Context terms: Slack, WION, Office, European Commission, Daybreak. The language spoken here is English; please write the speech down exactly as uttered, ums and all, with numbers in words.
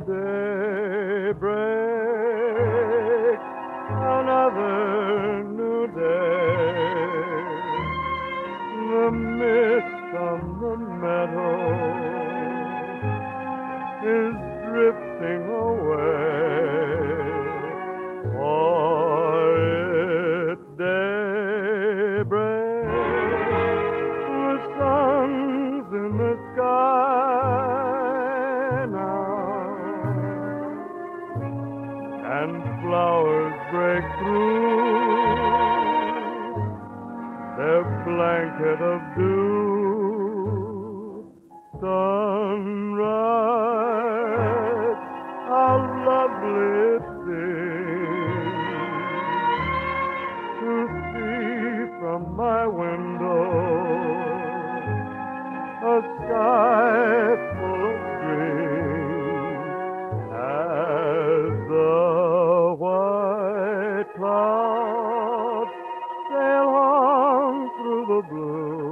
Daybreak, another new day. The mist on the meadow is drifting away. For it's daybreak, the sun's in the sky now, and flowers break through their blanket of dew. Sunrise, how lovely it seems to see from my window a sky full of dreams, as the clouds sail on through the blue.